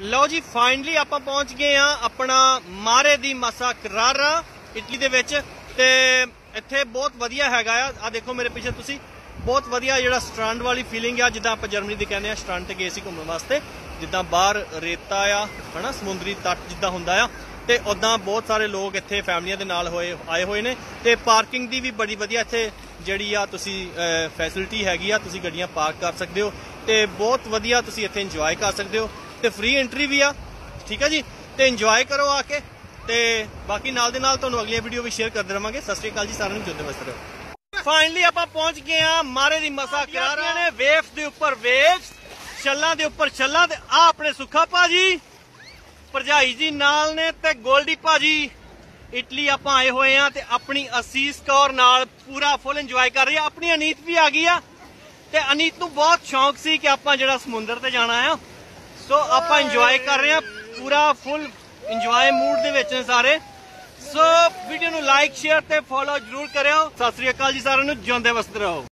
लो जी finally आप पहुंच गए हैं अपना मारे दी मासा करारा इटली दे विच ते इत्थे बहुत वधिया हैगा आ देखो मेरे पीछे तुसी बहुत वधिया जिहड़ा स्ट्रांड वाली फीलिंग आ जिद्दां आप जर्मनी दी कहने स्ट्रांड ते गए सी घूमण वास्ते जिद्दां बाहर रेता आ है ना समुद्री तट जिद्दां हुंदा आ ते उदां बहुत सारे लोग इत्थे फैमिलियां दे नाल होए आए होए ने ते पार्किंग दी भी बड़ी वधिया इत्थे जिहड़ी आ तुसी फैसिलिटी हैगी आ तुसी गड्डियां पार्क कर सकदे हो ते बहुत वधिया तुसी इत्थे इंजॉय कर सकदे हो ते फ्री एंट्री भी आ ठीक है जी ते इंजॉय करो आके ते बाकी नाल दे नाल तुहानूं अगली वीडियो भी शेयर करदे रहांगे। सत श्री अकाल जी सारिआं नूं जुड़दे वसदे रहो। फाइनली आपां पहुंच गए आ मारे दी मसा करारा ने वेव्स दे उप्पर वेव्स छल्लां दे उप्पर छल्लां ते आ अपने सुखा भाजी भरजाई जी नाल ने ते गोल्डी भाजी इटली आप आए हुए हैं ते अपनी असीस कौर नाल पूरा फुल इंजॉय कर रही है। अपनी अनीत भी आ गई है ते अनीत नूं बहुत शौक सी कि आप जिहड़ा समुंदर ते जाना है सो आप इंजॉय कर रहे हैं पूरा फुल इंजॉय मूड दे विच सारे। सो वीडियो नूं लाइक शेयर ते फॉलो जरूर करियो। सत श्री अकाल जी सारे नूं जिउंदे वसदे रहो।